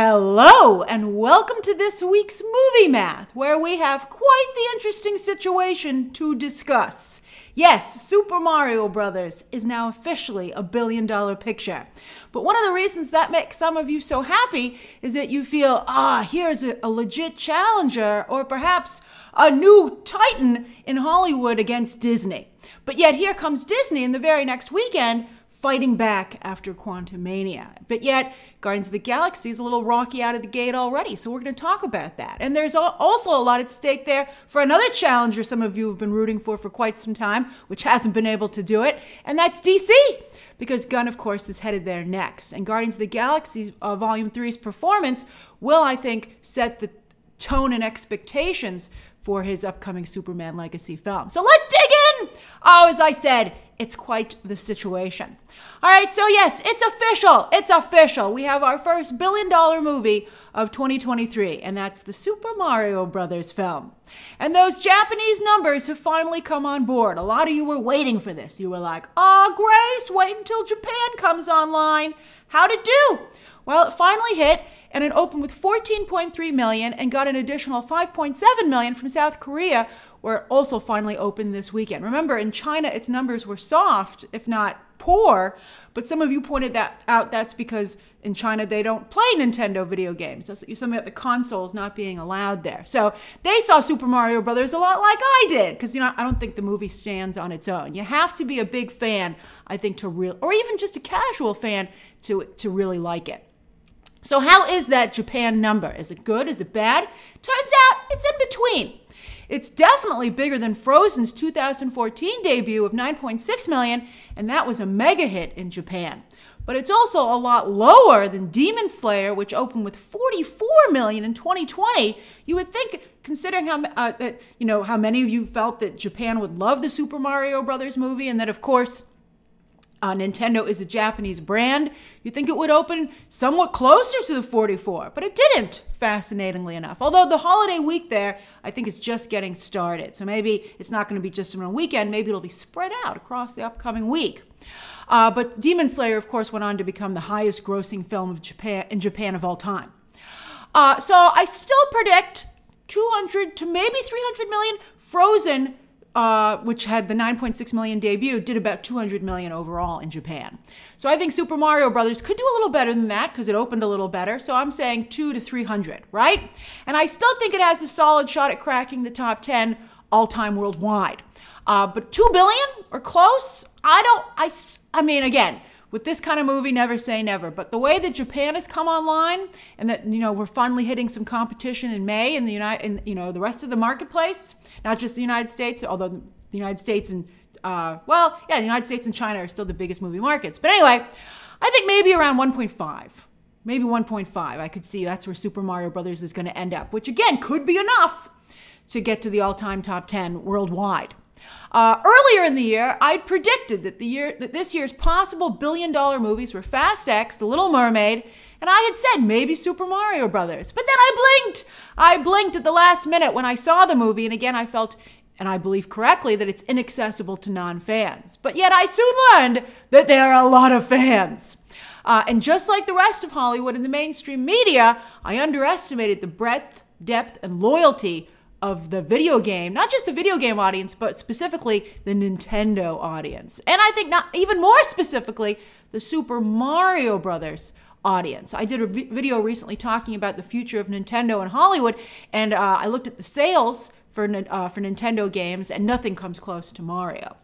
Hello and welcome to this week's Movie Math, where we have quite the interesting situation to discuss. Yes, Super Mario Brothers is now officially a billion-dollar picture. But one of the reasons that makes some of you so happy is that you feel, here's a legit challenger or perhaps a new titan in Hollywood against Disney. But yet here comes Disney in the very next weekend fighting back after Quantumania. But yet, Guardians of the Galaxy is a little rocky out of the gate already, so we're going to talk about that. And there's also a lot at stake there for another challenger some of you have been rooting for quite some time, which hasn't been able to do it, and that's DC, because Gunn, of course, is headed there next. And Guardians of the Galaxy Volume 3's performance will, I think, set the tone and expectations for his upcoming Superman Legacy film. So let's dig in! As I said, it's quite the situation. All right, so yes, it's official. It's official. We have our first billion-dollar movie of 2023, and that's the Super Mario Brothers film. And those Japanese numbers have finally come on board. A lot of you were waiting for this. You were like, Grace, wait until Japan comes online. How'd it do? Well, it finally hit, and it opened with 14.3 million and got an additional 5.7 million from South Korea, where it also finally opened this weekend. Remember, in China, its numbers were soft, if not poor, but some of you pointed that out. That's because in China, they don't play Nintendo video games. That's something about the consoles not being allowed there. So they saw Super Mario Brothers a lot like I did, because, you know, I don't think the movie stands on its own. You have to be a big fan, I think, or even just a casual fan to really like it. So how is that Japan number? Is it good? Is it bad? Turns out it's in between. It's definitely bigger than Frozen's 2014 debut of 9.6 million, and that was a mega hit in Japan. But it's also a lot lower than Demon Slayer, which opened with 44 million in 2020. You would think, considering how many of you felt that Japan would love the Super Mario Brothers movie, and that, of course, Nintendo is a Japanese brand, you'd think it would open somewhat closer to the 44, but it didn't, fascinatingly enough. Although the holiday week there, I think, is just getting started. So maybe it's not going to be just in a weekend. Maybe it'll be spread out across the upcoming week. But Demon Slayer, of course, went on to become the highest grossing film of Japan, in Japan, of all time. So I still predict 200 to maybe 300 million. Frozen, which had the 9.6 million debut, did about 200 million overall in Japan. So I think Super Mario Brothers could do a little better than that because it opened a little better. So I'm saying 200 to 300, right? And I still think it has a solid shot at cracking the top 10 all-time worldwide. But 2 billion or close? I mean, again, with this kind of movie, never say never. But the way that Japan has come online, and that, you know, we're finally hitting some competition in May in the rest of the marketplace, not just the United States, although the United States and the United States and China are still the biggest movie markets. But anyway, I think maybe around 1.5, maybe 1.5. I could see that's where Super Mario Brothers is going to end up, which again could be enough to get to the all-time top 10 worldwide. Earlier in the year, I'd predicted that this year's possible billion-dollar movies were Fast X, The Little Mermaid, and I had said maybe Super Mario Brothers. But then I blinked! I blinked at the last minute when I saw the movie, and again I felt, and I believe correctly, that it's inaccessible to non-fans. But yet I soon learned that there are a lot of fans. And just like the rest of Hollywood and the mainstream media, I underestimated the breadth, depth, and loyalty of the video game, not just the video game audience, but specifically the Nintendo audience. And I think, not even more specifically, the Super Mario Brothers audience. I did a video recently talking about the future of Nintendo in Hollywood, and I looked at the sales for Nintendo games, and nothing comes close to Mario.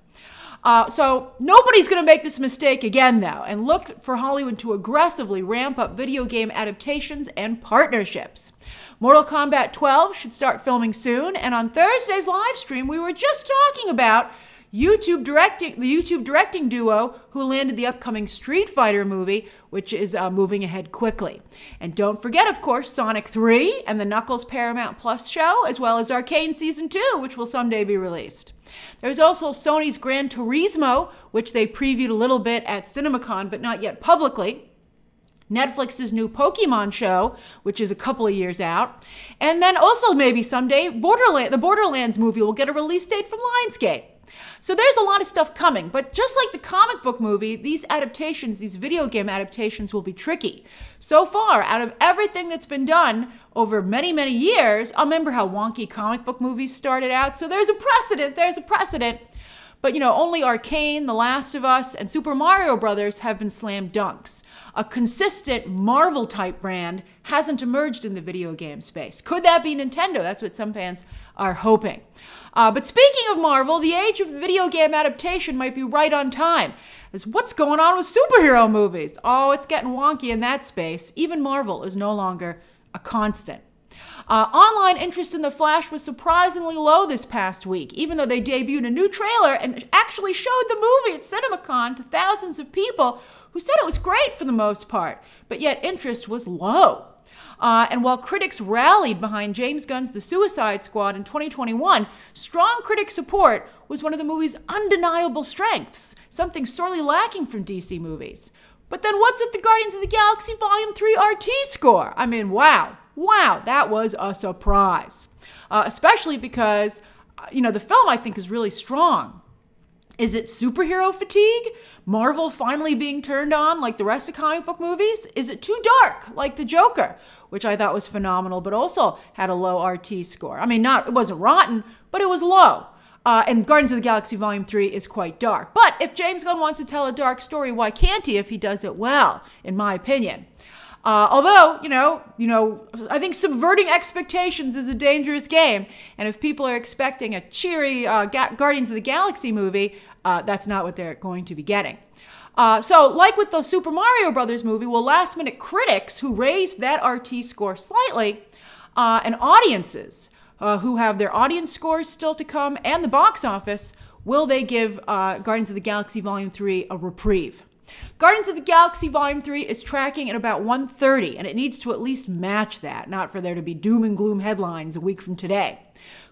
So nobody's going to make this mistake again, though, and look for Hollywood to aggressively ramp up video game adaptations and partnerships. Mortal Kombat 12 should start filming soon, and on Thursday's live stream, we were just talking about the YouTube directing duo who landed the upcoming Street Fighter movie, which is moving ahead quickly. And don't forget, of course, Sonic 3 and the Knuckles Paramount Plus show, as well as Arcane Season 2, which will someday be released. There's also Sony's Gran Turismo, which they previewed a little bit at CinemaCon, but not yet publicly. Netflix's new Pokemon show, which is a couple of years out. And then also maybe someday, the Borderlands movie will get a release date from Lionsgate. So there's a lot of stuff coming, but just like the comic book movie, these adaptations, these video game adaptations will be tricky. So far, out of everything that's been done over many, many years, I'll remember how wonky comic book movies started out, so there's a precedent. But, you know, only Arcane, The Last of Us, and Super Mario Brothers have been slam dunks. A consistent Marvel-type brand hasn't emerged in the video game space. Could that be Nintendo? That's what some fans are hoping. But speaking of Marvel, the age of video game adaptation might be right on time. As what's going on with superhero movies? Oh, it's getting wonky in that space. Even Marvel is no longer a constant. Online interest in The Flash was surprisingly low this past week, even though they debuted a new trailer and actually showed the movie at CinemaCon to thousands of people who said it was great for the most part, but yet interest was low. And while critics rallied behind James Gunn's The Suicide Squad in 2021, strong critic support was one of the movie's undeniable strengths, something sorely lacking from DC movies. But then what's with the Guardians of the Galaxy Volume 3 RT score? I mean, wow. Wow, that was a surprise, especially because, you know, the film I think is really strong. Is it superhero fatigue? Marvel finally being turned on like the rest of comic book movies? Is it too dark like The Joker, which I thought was phenomenal, but also had a low RT score? I mean, it wasn't rotten, but it was low. And Guardians of the Galaxy Volume 3 is quite dark. But if James Gunn wants to tell a dark story, why can't he if he does it well, in my opinion? Although, you know, I think subverting expectations is a dangerous game. And if people are expecting a cheery Guardians of the Galaxy movie, that's not what they're going to be getting. So like with the Super Mario Brothers movie, well, last minute critics who raised that RT score slightly and audiences who have their audience scores still to come and the box office, will they give Guardians of the Galaxy Volume 3 a reprieve? Guardians of the Galaxy Volume 3 is tracking at about 130, and it needs to at least match that, not for there to be doom and gloom headlines a week from today.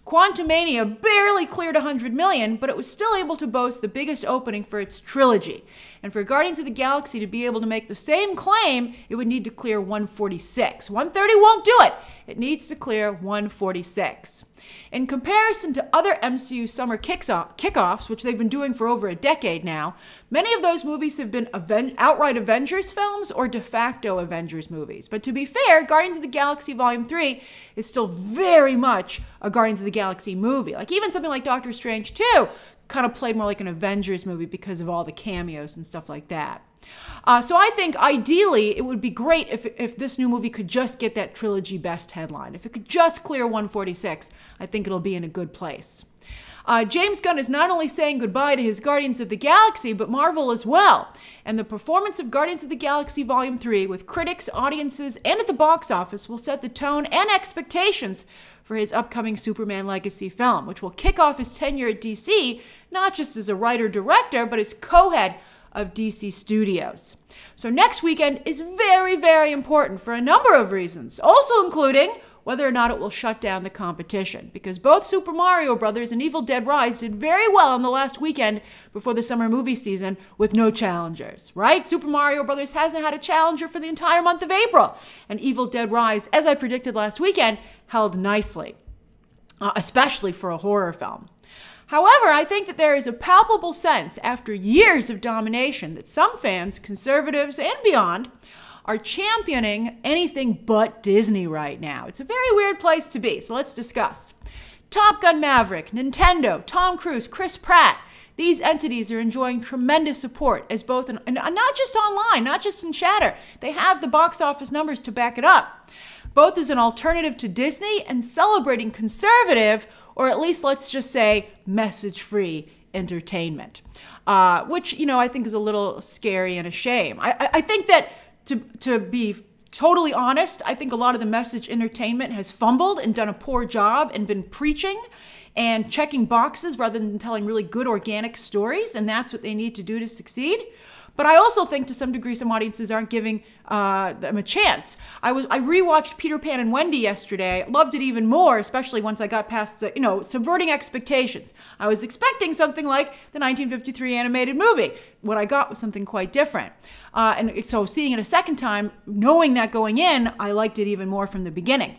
Quantumania barely cleared 100 million, but it was still able to boast the biggest opening for its trilogy. And for Guardians of the Galaxy to be able to make the same claim, it would need to clear 146. 130 won't do it. It needs to clear 146. In comparison to other MCU summer kickoffs, which they've been doing for over a decade now, many of those movies have been outright Avengers films or de facto Avengers movies. But to be fair, Guardians of the Galaxy Volume 3 is still very much a Guardians of the Galaxy movie. Like even something like Doctor Strange 2 kind of played more like an Avengers movie because of all the cameos and stuff like that. So I think ideally it would be great if this new movie could just get that trilogy best headline. If it could just clear 146, I think it'll be in a good place. James Gunn is not only saying goodbye to his Guardians of the Galaxy, but Marvel as well. And the performance of Guardians of the Galaxy Volume 3 with critics, audiences, and at the box office will set the tone and expectations for his upcoming Superman Legacy film, which will kick off his tenure at DC, not just as a writer-director, but as co-head of DC Studios. So next weekend is very, very important for a number of reasons, also including whether or not it will shut down the competition, because both Super Mario Brothers and Evil Dead Rise did very well on the last weekend before the summer movie season with no challengers, right? Super Mario Brothers hasn't had a challenger for the entire month of April, and Evil Dead Rise, as I predicted last weekend, held nicely, especially for a horror film. However, I think that there is a palpable sense after years of domination that some fans, conservatives and beyond, are championing anything but Disney right now. It's a very weird place to be, so let's discuss. Top Gun Maverick, Nintendo, Tom Cruise, Chris Pratt, these entities are enjoying tremendous support as both, and not just online, not just in chatter, they have the box office numbers to back it up. Both as an alternative to Disney and celebrating conservative, or at least let's just say message-free entertainment, which, you know, I think is a little scary and a shame. I think that, to be totally honest, I think a lot of the message entertainment has fumbled and done a poor job and been preaching and checking boxes rather than telling really good organic stories, and that's what they need to do to succeed. But I also think to some degree some audiences aren't giving them a chance. I rewatched Peter Pan and Wendy yesterday, loved it even more, especially once I got past the, you know, subverting expectations. I was expecting something like the 1953 animated movie. What I got was something quite different. And so seeing it a second time, knowing that going in, I liked it even more from the beginning.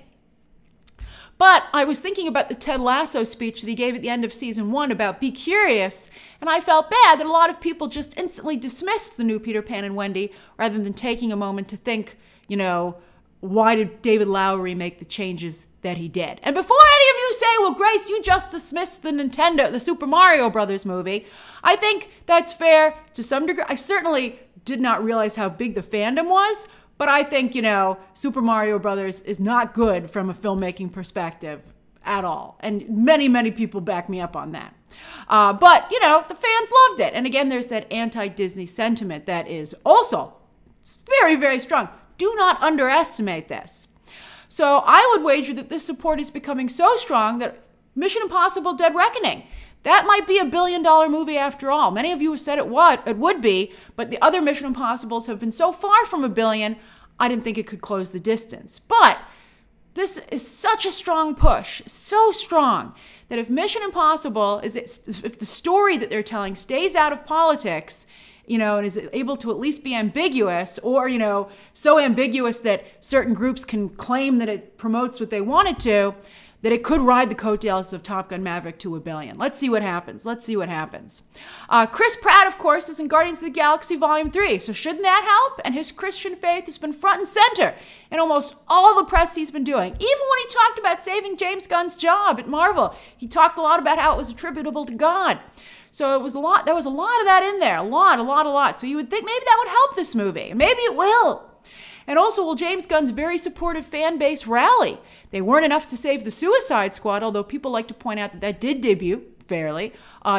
But I was thinking about the Ted Lasso speech that he gave at the end of season 1 about be curious, and I felt bad that a lot of people just instantly dismissed the new Peter Pan and Wendy rather than taking a moment to think, you know, why did David Lowery make the changes that he did? And before any of you say, well, Grace, you just dismissed the Super Mario Brothers movie, I think that's fair to some degree. I certainly did not realize how big the fandom was, but I think, you know, Super Mario Brothers is not good from a filmmaking perspective at all. And many, many people back me up on that. But, you know, the fans loved it. And again, there's that anti-Disney sentiment that is also very, very strong. Do not underestimate this. So I would wager that this support is becoming so strong that Mission Impossible Dead Reckoning, that might be a $1 billion movie after all. Many of you have said it would be, but the other Mission Impossibles have been so far from $1 billion, I didn't think it could close the distance. But this is such a strong push, so strong, that if Mission Impossible, if the story that they're telling stays out of politics, you know, and is able to at least be ambiguous, or, you know, so ambiguous that certain groups can claim that it promotes what they want it to, that it could ride the coattails of Top Gun Maverick to $1 billion. Let's see what happens. Let's see what happens. Chris Pratt, of course, is in Guardians of the Galaxy Volume 3, so shouldn't that help? And his Christian faith has been front and center in almost all the press he's been doing. Even when he talked about saving James Gunn's job at Marvel, he talked a lot about how it was attributable to God. So it was a lot, there was a lot of that in there, a lot. So you would think maybe that would help this movie. Maybe it will. And also, will James Gunn's very supportive fan base rally? They weren't enough to save The Suicide Squad, although people like to point out that that did debut, fairly,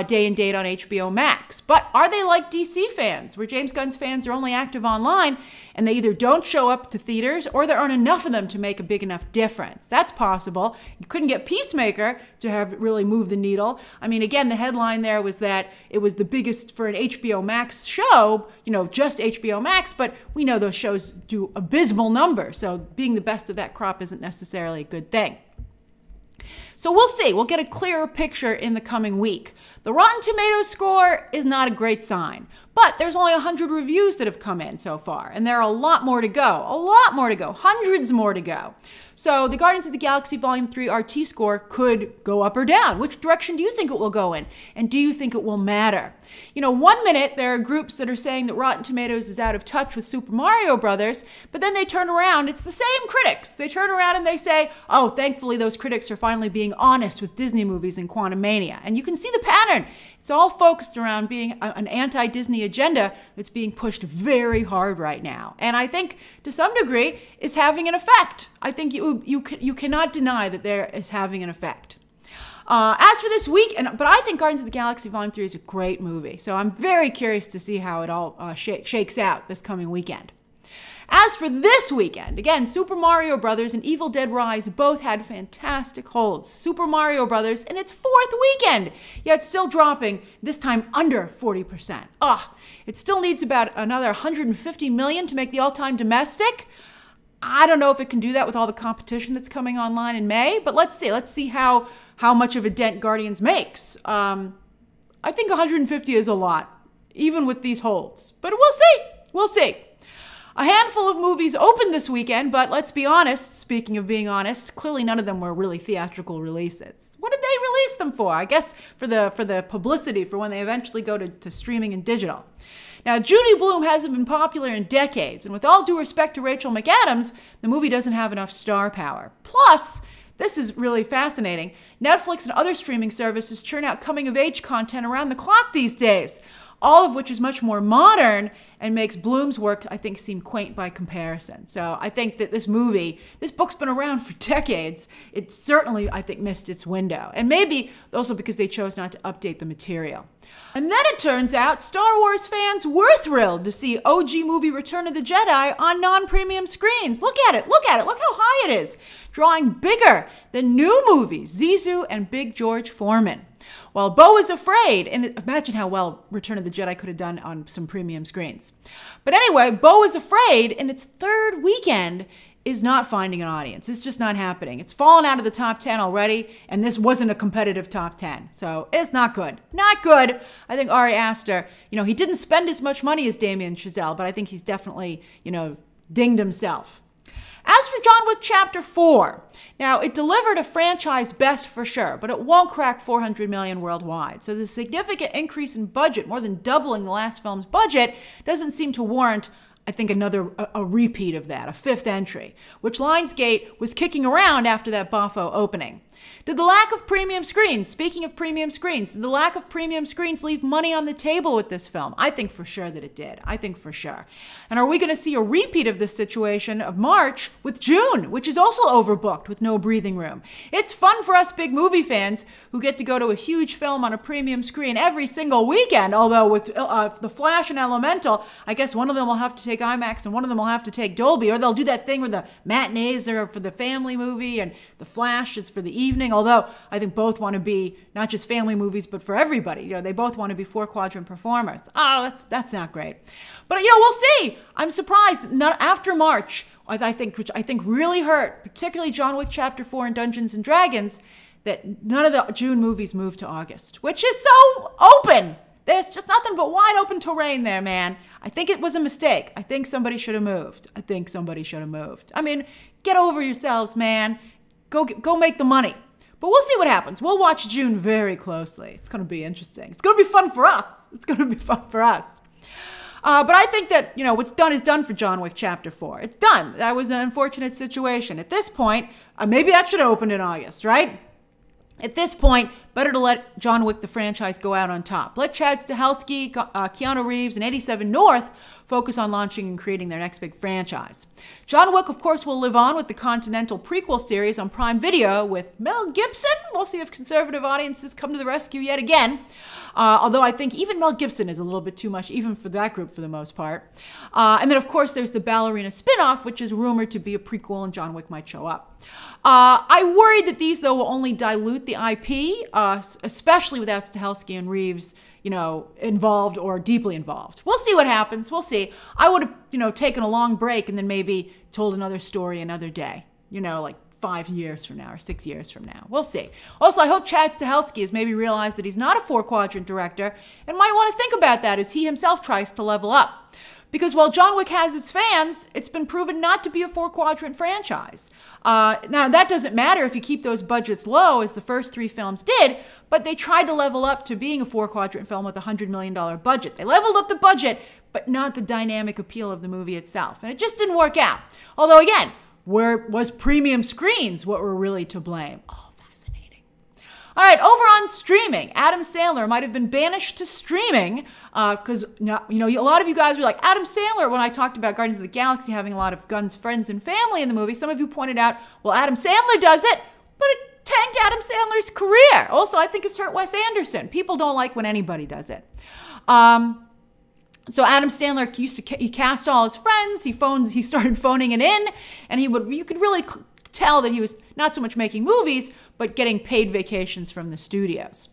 day and date on HBO Max. But are they like DC fans, where James Gunn's fans are only active online, and they either don't show up to theaters, or there aren't enough of them to make a big enough difference? That's possible. You couldn't get Peacemaker to have really moved the needle. I mean, again, the headline there was that it was the biggest for an HBO Max show, you know, just HBO Max, but we know those shows do abysmal numbers, so being the best of that crop isn't necessarily a good thing. So we'll see. We'll get a clearer picture in the coming week. The Rotten Tomatoes score is not a great sign, but there's only 100 reviews that have come in so far, and there are a lot more to go, hundreds more to go. So the Guardians of the Galaxy Volume 3 RT score could go up or down. Which direction do you think it will go in? And do you think it will matter? You know, one minute there are groups that are saying that Rotten Tomatoes is out of touch with Super Mario Brothers, but then they turn around, it's the same critics. They turn around and they say, oh, thankfully those critics are finally being honest with Disney movies in Quantumania. And you can see the pattern. It's all focused around being an anti-Disney agenda that's being pushed very hard right now. And I think, to some degree, is having an effect. I think you cannot deny that there is having an effect. As for this week, but I think Guardians of the Galaxy Volume 3 is a great movie, so I'm very curious to see how it all shakes out this coming weekend. As for this weekend, again, Super Mario Brothers and Evil Dead Rise both had fantastic holds. Super Mario Brothers in its 4th weekend, yet still dropping, this time under 40%. It still needs about another $150 million to make the all-time domestic. I don't know if it can do that with all the competition that's coming online in May, but let's see. Let's see how much of a dent Guardians makes. I think 150 is a lot, even with these holds. But we'll see. We'll see. A handful of movies opened this weekend, but let's be honest, speaking of being honest, clearly none of them were really theatrical releases. What did they release them for? I guess for the publicity, for when they eventually go to streaming and digital. Now, Judy Blume hasn't been popular in decades, and with all due respect to Rachel McAdams, the movie doesn't have enough star power. Plus, this is really fascinating, Netflix and other streaming services churn out coming-of-age content around the clock these days, all of which is much more modern and makes Bloom's work, I think, seem quaint by comparison. So I think that this book's been around for decades. It certainly, I think, missed its window. And maybe also because they chose not to update the material. And then it turns out Star Wars fans were thrilled to see OG movie Return of the Jedi on non-premium screens. Look at it, look how high it is. Drawing bigger than new movies, Zizou and Big George Foreman. While Beau is Afraid, and imagine how well Return of the Jedi could have done on some premium screens. But anyway, Beau is Afraid, in its 3rd weekend, is not finding an audience. It's just not happening. It's fallen out of the top 10 already, and this wasn't a competitive top 10. So it's not good. Not good. I think Ari Aster, you know, he didn't spend as much money as Damien Chazelle, but I think he's definitely, you know, dinged himself. As for John Wick Chapter 4, now it delivered a franchise best for sure, but it won't crack $400 million worldwide. So the significant increase in budget, more than doubling the last film's budget, doesn't seem to warrant, I think, a repeat of that, a fifth entry, which Lionsgate was kicking around after that boffo opening. Did the lack of premium screens, speaking of premium screens, did the lack of premium screens leave money on the table with this film? I think for sure that it did. I think for sure. And are we going to see a repeat of this situation of March with June, which is also overbooked with no breathing room? It's fun for us big movie fans who get to go to a huge film on a premium screen every single weekend, although with The Flash and Elemental, I guess one of them will have to take IMAX and one of them will have to take Dolby, or they'll do that thing where the matinees are for the family movie and The Flash is for the evening, although I think both want to be not just family movies, but for everybody. You know, they both want to be four-quadrant performers. Oh, that's not great. But, you know, we'll see. I'm surprised. Not after March, which I think really hurt, particularly John Wick Chapter 4 and Dungeons & Dragons, that none of the June movies moved to August, which is so open. There's just nothing but wide open terrain there, man. I think it was a mistake. I think somebody should have moved. I think somebody should have moved. I mean, get over yourselves, man. Go make the money. But we'll see what happens. We'll watch June very closely. It's going to be interesting. It's going to be fun for us. It's going to be fun for us. But I think that, you know, what's done is done for John Wick Chapter 4. It's done. That was an unfortunate situation. At this point, maybe that should have opened in August, right? At this point, better to let John Wick the franchise go out on top. Let Chad Stahelski, Keanu Reeves, and 87 North focus on launching and creating their next big franchise. John Wick, of course, will live on with the Continental prequel series on Prime Video with Mel Gibson. We'll see if conservative audiences come to the rescue yet again. Although I think even Mel Gibson is a little bit too much, even for that group for the most part. And then, of course, there's the Ballerina spinoff, which is rumored to be a prequel, and John Wick might show up. I worry that these, though, will only dilute the IP, especially without Stahelski and Reeves, you know, involved or deeply involved. We'll see what happens. We'll see. I would have, you know, taken a long break and then maybe told another story another day, you know, like 5 years from now or 6 years from now. We'll see. Also, I hope Chad Stahelski has maybe realized that he's not a four-quadrant director and might want to think about that as he himself tries to level up. Because while John Wick has its fans, it's been proven not to be a four-quadrant franchise. Now, that doesn't matter if you keep those budgets low, as the first three films did, but they tried to level up to being a four-quadrant film with a $100 million budget. They leveled up the budget, but not the dynamic appeal of the movie itself. And it just didn't work out. Although, again, was premium screens what were really to blame? All right, over on streaming, Adam Sandler might have been banished to streaming because, you know, a lot of you guys were like, Adam Sandler, when I talked about Guardians of the Galaxy having a lot of guns, friends, and family in the movie, some of you pointed out, well, Adam Sandler does it, but it tanked Adam Sandler's career. Also, I think it's hurt Wes Anderson. People don't like when anybody does it. So Adam Sandler he cast all his friends, he started phoning it in, and you could really tell that he was not so much making movies, but getting paid vacations from the studios.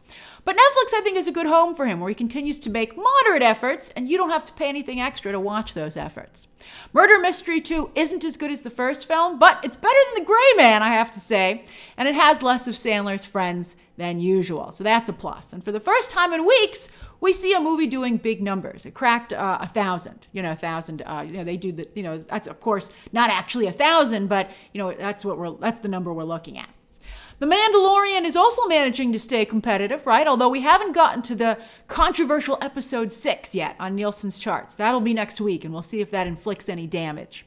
But Netflix, I think, is a good home for him, where he continues to make moderate efforts, and you don't have to pay anything extra to watch those efforts. Murder Mystery 2 isn't as good as the first film, but it's better than The Gray Man, I have to say, and it has less of Sandler's friends than usual, so that's a plus. And for the first time in weeks, we see a movie doing big numbers. It cracked 1,000, you know, 1,000. You know, they do the, you know, that's of course not actually 1,000, but you know, that's the number we're looking at. The Mandalorian is also managing to stay competitive, right? Although we haven't gotten to the controversial episode 6 yet on Nielsen's charts. That'll be next week, and we'll see if that inflicts any damage.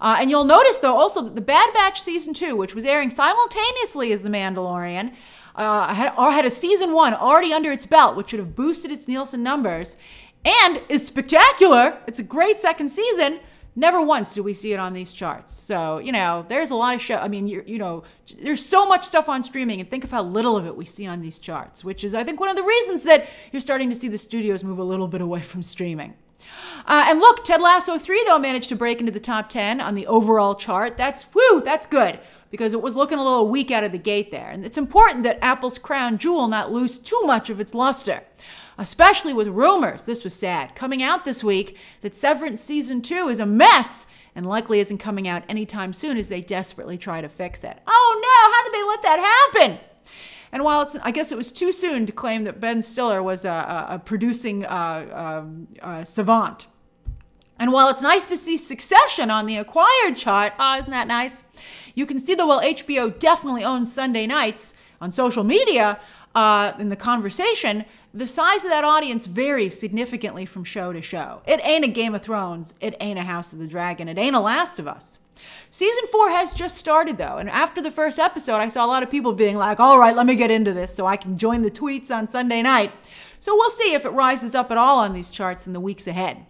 And you'll notice, though, also that The Bad Batch Season 2, which was airing simultaneously as The Mandalorian, had a Season 1 already under its belt, which should have boosted its Nielsen numbers, and is spectacular. It's a great second season. Never once do we see it on these charts. So, you know, there's a lot of show. I mean, you know, there's so much stuff on streaming, and think of how little of it we see on these charts, which is, I think, one of the reasons that you're starting to see the studios move a little bit away from streaming. And look, Ted Lasso 3, though, managed to break into the top 10 on the overall chart. That's good, because it was looking a little weak out of the gate there. And it's important that Apple's crown jewel not lose too much of its luster, especially with rumors, this was sad, coming out this week that Severance Season 2 is a mess and likely isn't coming out anytime soon as they desperately try to fix it. Oh no, how did they let that happen? And while it's, I guess it was too soon to claim that Ben Stiller was a producing savant, And while it's nice to see Succession on the acquired chart, oh, isn't that nice? You can see that while HBO definitely owns Sunday nights on social media, in the conversation, the size of that audience varies significantly from show to show. It ain't a Game of Thrones, it ain't a House of the Dragon, it ain't a Last of Us. Season 4 has just started though, and after the first episode, I saw a lot of people being like, all right, let me get into this so I can join the tweets on Sunday night. So we'll see if it rises up at all on these charts in the weeks ahead.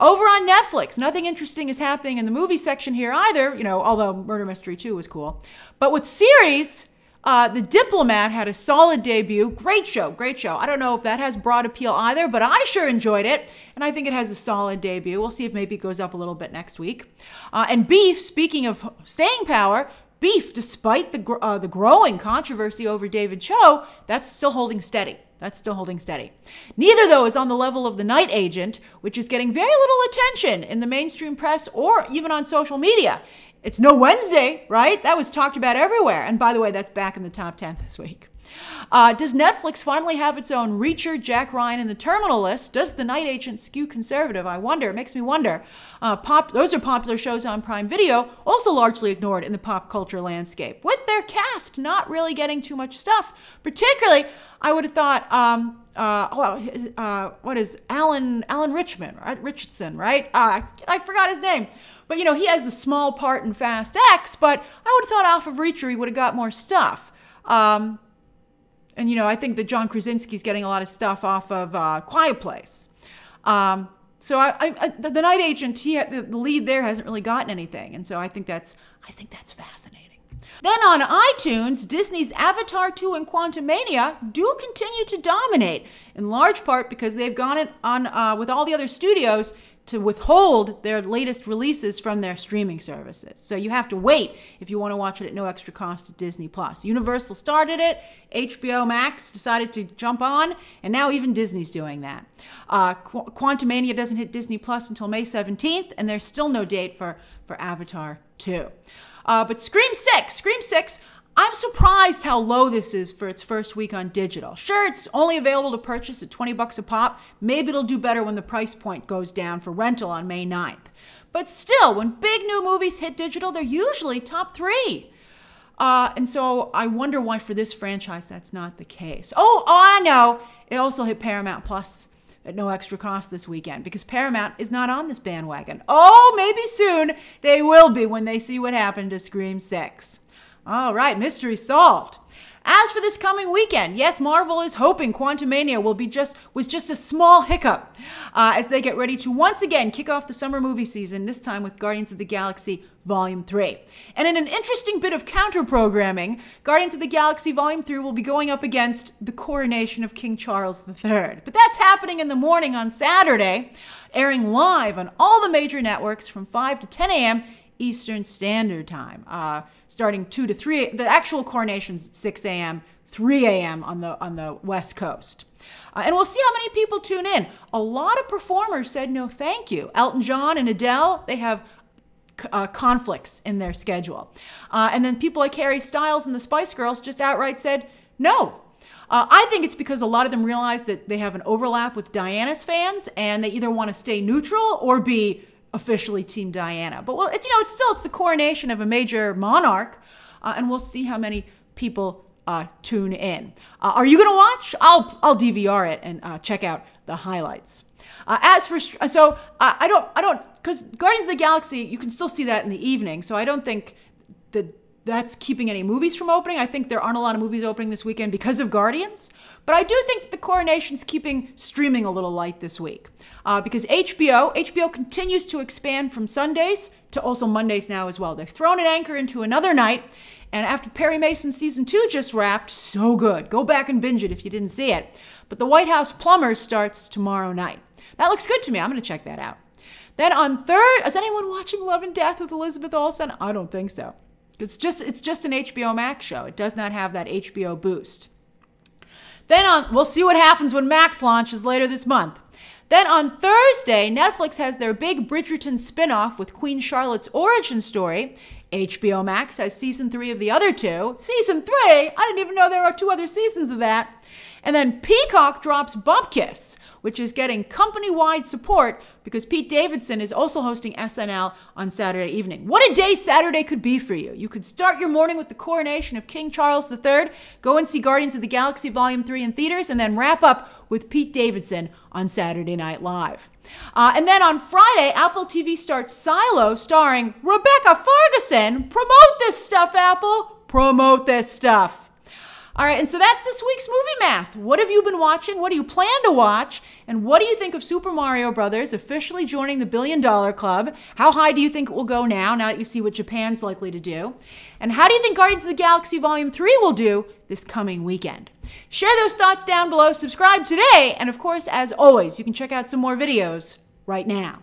Over on Netflix, nothing interesting is happening in the movie section here either, you know, although Murder Mystery 2 was cool. But with series, The Diplomat had a solid debut. Great show, great show. I don't know if that has broad appeal either, but I sure enjoyed it, and I think it has a solid debut. We'll see if maybe it goes up a little bit next week. And Beef, speaking of staying power, Beef, despite the growing controversy over David Cho, that's still holding steady. That's still holding steady. Neither, though, is on the level of The Night Agent, which is getting very little attention in the mainstream press or even on social media. It's No Wednesday, right? That was talked about everywhere. And by the way, that's back in the top 10 this week. Does Netflix finally have its own Reacher, Jack Ryan, and The Terminal list? Does The Night Agent skew conservative? I wonder. It makes me wonder. Those are popular shows on Prime Video, also largely ignored in the pop culture landscape, with their cast not really getting too much stuff. Particularly, I would have thought, what is Alan Richman, right? Richardson, right? I forgot his name. But, you know, he has a small part in Fast X, but I would have thought off of Reacher he would have got more stuff. And, you know, I think that John Krasinski's getting a lot of stuff off of Quiet Place. So the Night Agent, the lead there hasn't really gotten anything. And so I think that's fascinating. Then on iTunes, Disney's Avatar 2 and Quantumania do continue to dominate, in large part because they've gone on with all the other studios to withhold their latest releases from their streaming services. So you have to wait if you want to watch it at no extra cost at Disney Plus. Universal started it, HBO Max decided to jump on, and now even Disney's doing that. Quantumania doesn't hit Disney Plus until May 17th, and there's still no date for Avatar 2. But Scream VI, I'm surprised how low this is for its first week on digital. Sure, it's only available to purchase at 20 bucks a pop. Maybe it'll do better when the price point goes down for rental on May 9th. But still, when big new movies hit digital, they're usually top 3. And so I wonder why for this franchise that's not the case. Oh, I know. It also hit Paramount Plus at no extra cost this weekend because Paramount is not on this bandwagon. Oh, maybe soon they will be when they see what happened to Scream 6. All right, mystery solved. As for this coming weekend, yes, Marvel is hoping Quantumania was just a small hiccup as they get ready to once again kick off the summer movie season, this time with Guardians of the Galaxy Volume 3. And in an interesting bit of counter-programming, Guardians of the Galaxy Volume 3 will be going up against the coronation of King Charles III. But that's happening in the morning on Saturday, airing live on all the major networks from 5 to 10 a.m. Eastern Standard Time, starting 2 to 3. The actual coronation's 6 a.m., 3 a.m. on the West Coast. And we'll see how many people tune in. A lot of performers said no thank you. Elton John and Adele, they have conflicts in their schedule. And then people like Harry Styles and the Spice Girls just outright said no. I think it's because a lot of them realize that they have an overlap with Diana's fans, and they either want to stay neutral or be officially Team Diana. But well, it's, you know, it's still the coronation of a major monarch, and we'll see how many people tune in. Are you gonna watch? I'll DVR it and check out the highlights. Because Guardians of the Galaxy, you can still see that in the evening, so I don't think that's keeping any movies from opening. I think there aren't a lot of movies opening this weekend because of Guardians. But I do think the coronation's keeping streaming a little light this week. Because HBO continues to expand from Sundays to also Mondays now as well. They've thrown an anchor into another night. And after Perry Mason Season 2 just wrapped, so good. Go back and binge it if you didn't see it. But The White House Plumbers starts tomorrow night. That looks good to me. I'm going to check that out. Then on Thursday, is anyone watching Love and Death with Elizabeth Olsen? I don't think so. It's just an HBO Max show. It does not have that HBO boost. Then we'll see what happens when Max launches later this month. Then on Thursday, Netflix has their big Bridgerton spinoff with Queen Charlotte's origin story. HBO Max has Season 3 of the other two. Season 3? I didn't even know there are 2 other seasons of that. And then Peacock drops Bobkiss, which is getting company-wide support because Pete Davidson is also hosting SNL on Saturday evening. What a day Saturday could be for you. You could start your morning with the coronation of King Charles III, go and see Guardians of the Galaxy Volume 3 in theaters, and then wrap up with Pete Davidson on Saturday Night Live. And then on Friday, Apple TV starts Silo, starring Rebecca Ferguson. Promote this stuff, Apple. Promote this stuff. All right, and so that's this week's Movie Math. What have you been watching? What do you plan to watch? And what do you think of Super Mario Brothers officially joining the $1 billion club? How high do you think it will go now that you see what Japan's likely to do? And how do you think Guardians of the Galaxy Volume 3 will do this coming weekend? Share those thoughts down below, subscribe today, and of course, as always, you can check out some more videos right now.